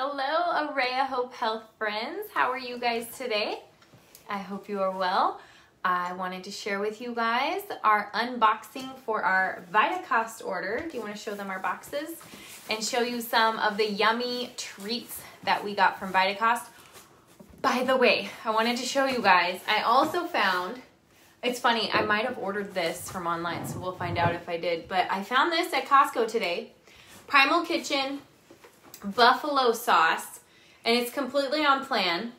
Hello, Araya Hope Health friends. How are you guys today? I hope you are well. I wanted to share with you guys our unboxing for our Vitacost order. Do you want to show them our boxes and show you some of the yummy treats that we got from Vitacost? By the way, I wanted to show you guys, I also found, it's funny, I might have ordered this from online, so we'll find out if I did, but I found this at Costco today, Primal Kitchen buffalo sauce, and it's completely on plan.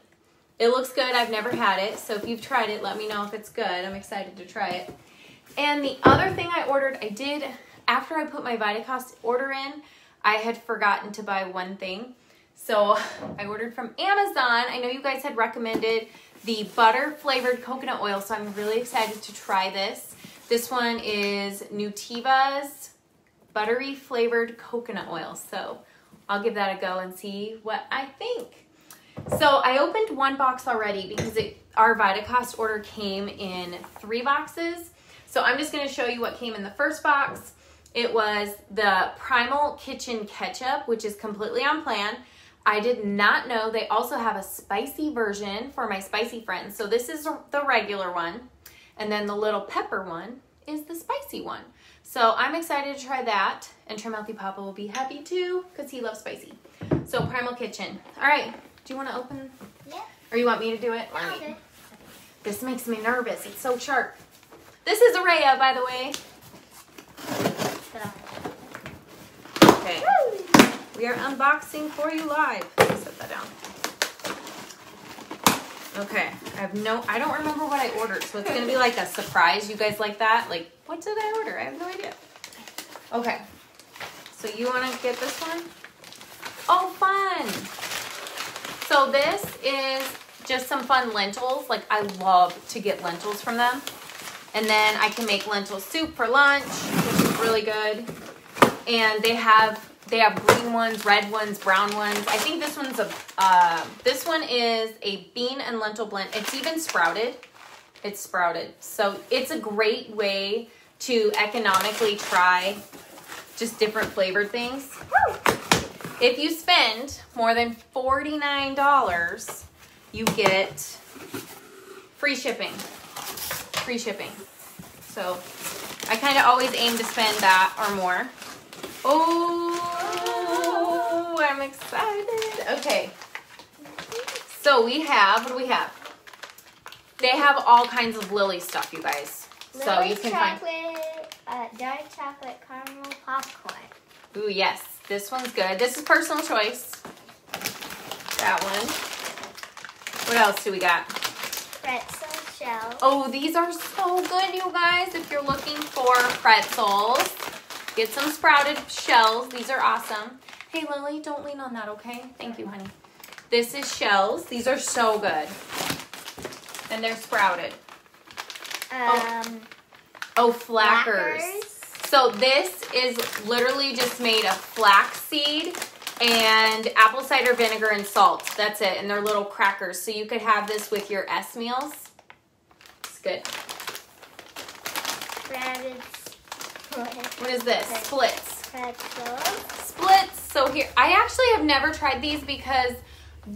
It looks good. I've never had it, so if you've tried it, let me know if it's good. I'm excited to try it. And the other thing I ordered, I did, after I put my Vitacost order in, I had forgotten to buy one thing. So I ordered from Amazon. I know you guys had recommended the butter flavored coconut oil, so I'm really excited to try this. This one is Nutiva's buttery flavored coconut oil, so I'll give that a go and see what I think. So I opened one box already because our Vitacost order came in 3 boxes. So I'm just going to show you what came in the first box. It was the Primal Kitchen ketchup, which is completely on plan. I did not know they also have a spicy version for my spicy friends. So this is the regular one, and then the little pepper one is the spicy one. So I'm excited to try that, and Trim Healthy Papa will be happy too because he loves spicy. So Primal Kitchen. All right. Do you want to open? Yeah. Or you want me to do it? No, okay. This makes me nervous. It's so sharp. This is Araya, by the way. Okay. Woo! We are unboxing for you live. Set that down. Okay. I don't remember what I ordered, so it's going to be like a surprise. You guys like that? Like, what did I order? I have no idea. Okay. So you want to get this one? Oh, fun. So this is just some fun lentils. Like, I love to get lentils from them. And then I can make lentil soup for lunch, which is really good. And they have green ones, red ones, brown ones. I think this one's a bean and lentil blend. It's even sprouted. It's sprouted. So it's a great way to economically try just different flavored things. Woo! If you spend more than $49, you get free shipping. Free shipping. So I kind of always aim to spend that or more. Oh, I'm excited. Okay. So we have, what do we have? They have all kinds of Lily stuff, you guys. Lily's so you can chocolate, find dark chocolate caramel popcorn. Ooh, yes. This one's good. This is personal choice. That one. What else do we got? Pretzel shell. Oh, these are so good, you guys. If you're looking for pretzels, get some sprouted shells. These are awesome. Hey, Lily, don't lean on that, okay? Thank you, honey. This is shells. These are so good. And they're sprouted. Flackers. So this is literally just made of flax seed and apple cider vinegar and salt. That's it. And they're little crackers. So you could have this with your S meals. It's good. What is this? Splits. Splits. So here, I actually have never tried these because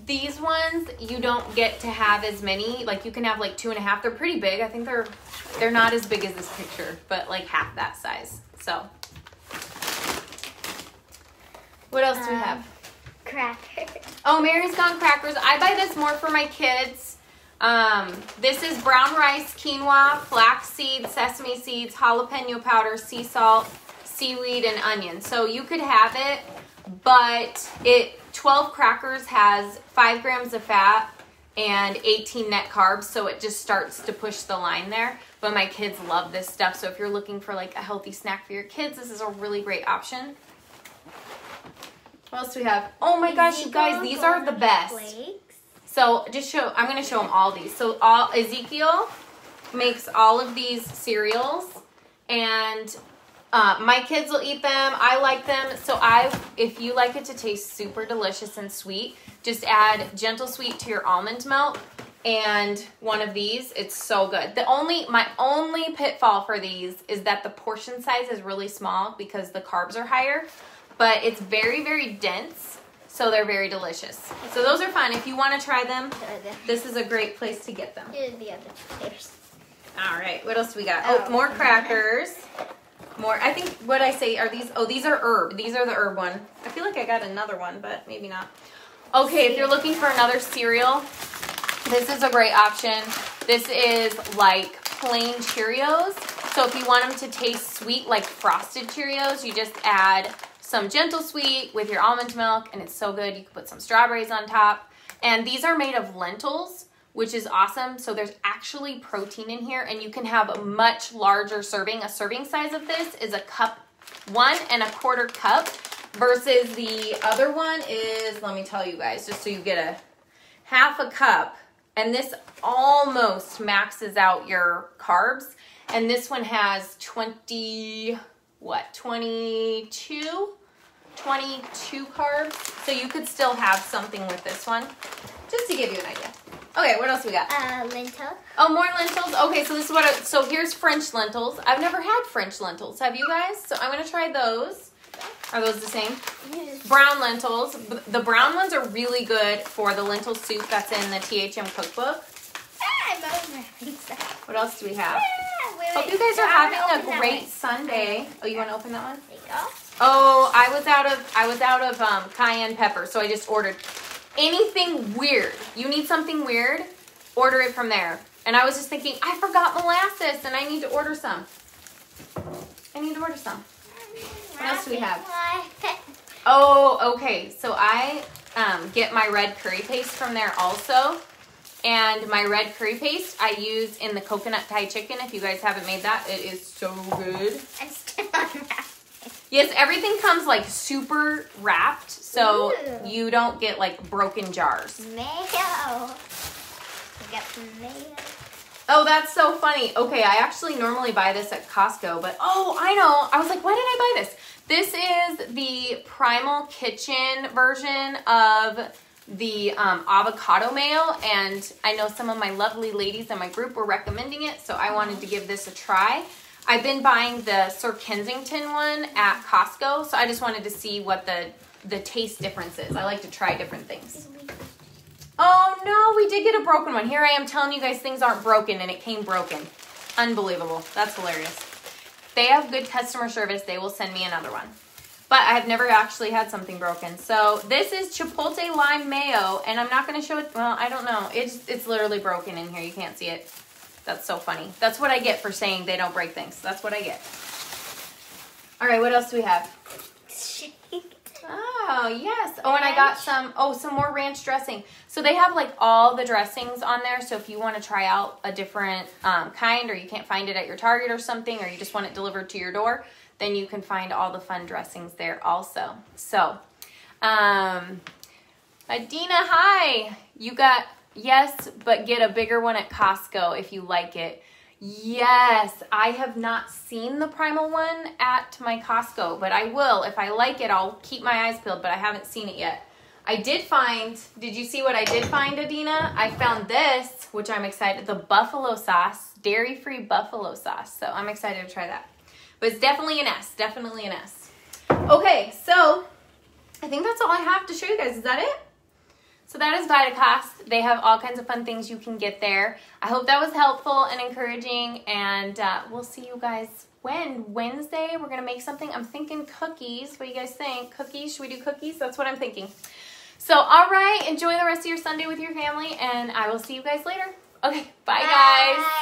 these ones you don't get to have as many. Like you can have like 2.5. They're pretty big. I think they're not as big as this picture, but like half that size. So what else do we have? Crackers. Oh, Mary's Gone crackers. I buy this more for my kids. This is brown rice, quinoa, flax seeds, sesame seeds, jalapeno powder, sea salt, seaweed, and onion. So you could have it, but 12 crackers has 5 grams of fat and 18 net carbs, so it just starts to push the line there. But my kids love this stuff, so if you're looking for like a healthy snack for your kids, this is a really great option. What else do we have? Oh my gosh, you guys, these are the best. So I'm gonna show them all these. So Ezekiel makes all of these cereals, and my kids will eat them. I like them. So if you like it to taste super delicious and sweet, just add gentle sweet to your almond milk and one of these. It's so good. My only pitfall for these is that the portion size is really small because the carbs are higher, but it's very, very dense. So they're very delicious. So those are fun. If you want to try them, this is a great place to get them. Here's the other pairs. All right, what else do we got? Oh, more crackers. More, I think what I say are these, oh, these are herb. These are the herb one. I feel like I got another one, but maybe not. Okay, if you're looking for another cereal, this is a great option. This is like plain Cheerios. So if you want them to taste sweet like Frosted Cheerios, you just add some Gentle Sweet with your almond milk, and it's so good. You can put some strawberries on top. And these are made of lentils, which is awesome. So there's actually protein in here, and you can have a much larger serving. A serving size of this is a cup, 1¼ cup, versus the other one is, let me tell you guys, just so you get a half a cup, and this almost maxes out your carbs. And this one has 22 carbs. So you could still have something with this one, just to give you an idea. Okay, what else we got? Lentils. Oh, more lentils. Okay, so this is what. So here's French lentils. I've never had French lentils. Have you guys? So I'm gonna try those. Are those the same? Yes. Brown lentils. The brown ones are really good for the lentil soup that's in the THM cookbook. What else do we have? Hope you guys are having a great Sunday. Oh, you want to open that one? There you go. Oh, I was out of cayenne pepper, so I just ordered. Anything weird, you need something weird, order it from there. And I was just thinking, I forgot molasses and I need to order some. What else do we have? Oh, okay, so I get my red curry paste from there also. And my red curry paste I use in the coconut Thai chicken. If you guys haven't made that, it is so good. I'm still on that. Yes, everything comes like super wrapped, so ooh, you don't get like broken jars. Mayo. We got some mayo. Oh, that's so funny. Okay, I actually normally buy this at Costco, but oh, I know. I was like, why did I buy this? This is the Primal Kitchen version of the avocado mayo, and I know some of my lovely ladies in my group were recommending it, so I wanted to give this a try. I've been buying the Sir Kensington one at Costco, so I just wanted to see what the taste difference is. I like to try different things. Oh no, we did get a broken one. Here I am telling you guys things aren't broken, and it came broken. Unbelievable. That's hilarious. They have good customer service. They will send me another one. But I have never actually had something broken. So this is Chipotle Lime Mayo, and I'm not going to show it. Well, I don't know. It's literally broken in here. You can't see it. That's so funny. That's what I get for saying they don't break things. That's what I get. All right, what else do we have? Oh, yes. Oh, and I got some more ranch dressing. So they have like all the dressings on there. So if you want to try out a different kind, or you can't find it at your Target or something, or you just want it delivered to your door, then you can find all the fun dressings there also. So, Adina, hi. You got... Yes, but get a bigger one at Costco if you like it. Yes, I have not seen the Primal one at my Costco, but I will. If I like it, I'll keep my eyes peeled, but I haven't seen it yet. I did find, did you see what I did find, Adina? I found this, which I'm excited, the buffalo sauce, dairy-free buffalo sauce. So I'm excited to try that. But it's definitely an S, definitely an S. Okay, so I think that's all I have to show you guys. Is that it? So that is Vitacost. They have all kinds of fun things you can get there. I hope that was helpful and encouraging, and we'll see you guys when? Wednesday? We're going to make something. I'm thinking cookies. What do you guys think? Cookies? Should we do cookies? That's what I'm thinking. So, all right. Enjoy the rest of your Sunday with your family, and I will see you guys later. Okay. Bye, guys.